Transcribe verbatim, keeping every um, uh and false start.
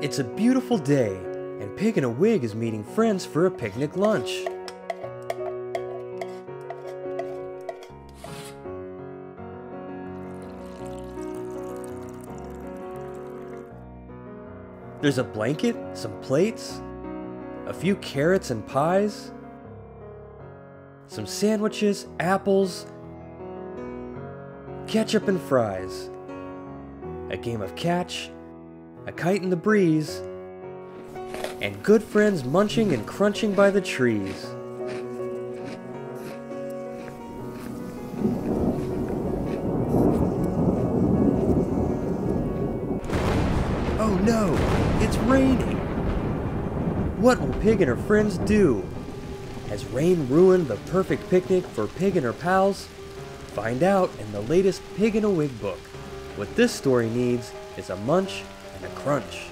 It's a beautiful day, and Pig in a Wig is meeting friends for a picnic lunch. There's a blanket, some plates, a few carrots and pies, some sandwiches, apples, ketchup and fries, a game of catch, a kite in the breeze, and good friends munching and crunching by the trees. Oh no, it's raining! What will Pig and her friends do? Has rain ruined the perfect picnic for Pig and her pals? Find out in the latest Pig in a Wig book. What This Story Needs is a Munch and a Crunch.